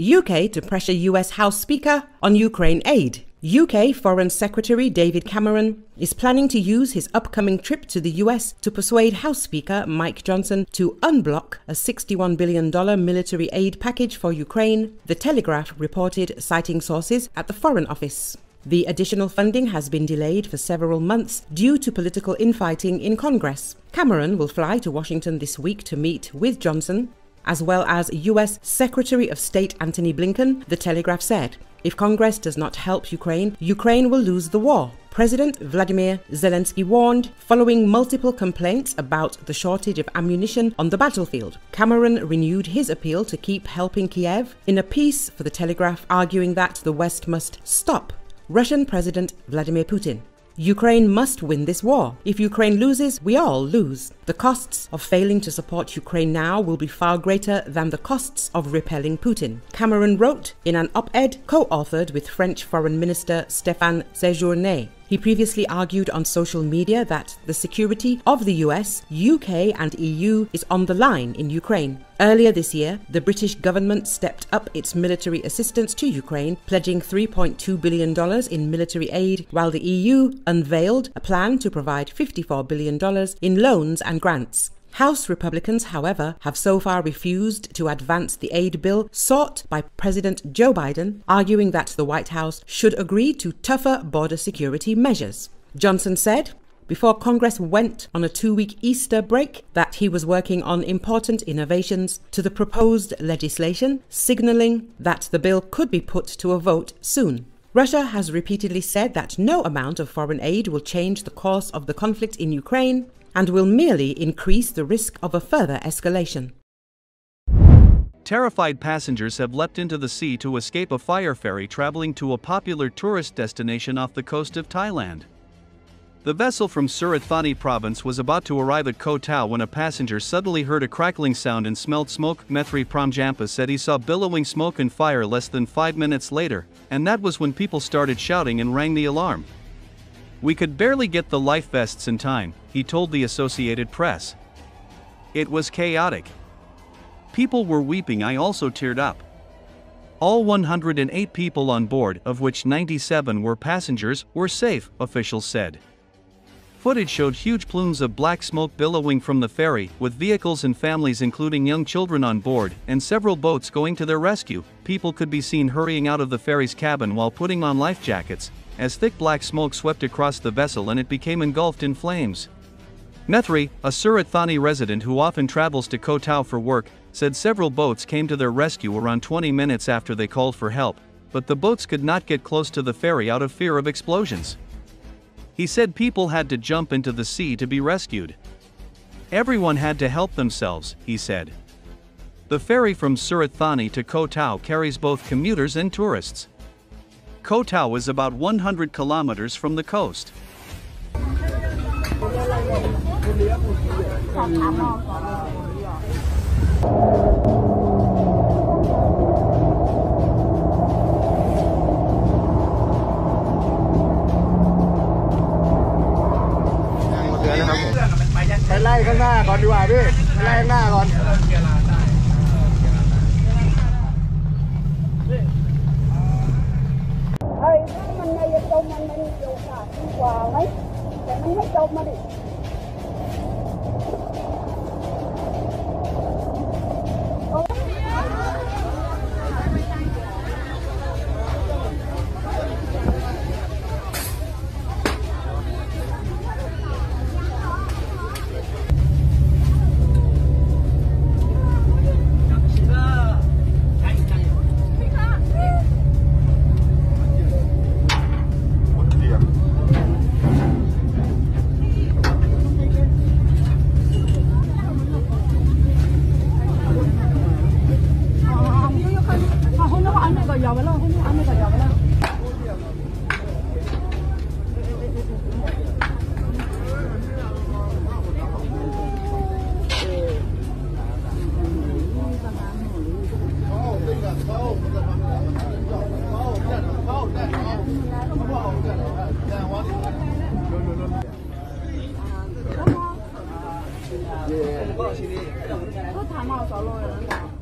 UK to pressure US House Speaker on Ukraine aid. UK Foreign Secretary David Cameron is planning to use his upcoming trip to the US to persuade House Speaker Mike Johnson to unblock a $61 billion military aid package for Ukraine, the Telegraph reported, citing sources at the Foreign Office. The additional funding has been delayed for several months due to political infighting in Congress. Cameron will fly to Washington this week to meet with Johnson, as well as US Secretary of State Antony Blinken, the Telegraph said. If Congress does not help Ukraine, Ukraine will lose the war, President Vladimir Zelensky warned, following multiple complaints about the shortage of ammunition on the battlefield. Cameron renewed his appeal to keep helping Kiev in a piece for the Telegraph, arguing that the West must stop Russian President Vladimir Putin. Ukraine must win this war. If Ukraine loses, we all lose. The costs of failing to support Ukraine now will be far greater than the costs of repelling Putin, Cameron wrote in an op-ed co-authored with French Foreign Minister Stéphane Séjourné. He previously argued on social media that the security of the US, UK and EU is on the line in Ukraine. Earlier this year, the British government stepped up its military assistance to Ukraine, pledging $3.2 billion in military aid, while the EU unveiled a plan to provide $54 billion in loans and grants. House Republicans, however, have so far refused to advance the aid bill sought by President Joe Biden, arguing that the White House should agree to tougher border security measures. Johnson said, before Congress went on a two-week Easter break, that he was working on important innovations to the proposed legislation, signaling that the bill could be put to a vote soon. Russia has repeatedly said that no amount of foreign aid will change the course of the conflict in Ukraine, and will merely increase the risk of a further escalation. Terrified passengers have leapt into the sea to escape a fire ferry traveling to a popular tourist destination off the coast of Thailand. The vessel from Surat Thani province was about to arrive at Koh Tao when a passenger suddenly heard a crackling sound and smelled smoke. Methri Promjampa said he saw billowing smoke and fire less than 5 minutes later, and that was when people started shouting and rang the alarm. We could barely get the life vests in time, he told the Associated Press. It was chaotic. People were weeping. I also teared up. All 108 people on board, of which 97 were passengers, were safe, officials said. Footage showed huge plumes of black smoke billowing from the ferry, with vehicles and families including young children on board, and several boats going to their rescue. People could be seen hurrying out of the ferry's cabin while putting on life jackets, as thick black smoke swept across the vessel and it became engulfed in flames. Methri, a Surat Thani resident who often travels to Koh Tao for work, said several boats came to their rescue around 20 minutes after they called for help, but the boats could not get close to the ferry out of fear of explosions. He said people had to jump into the sea to be rescued. Everyone had to help themselves, he said. The ferry from Surat Thani to Koh Tao carries both commuters and tourists. Koh Tao is about 100 kilometers from the coast. Yeah.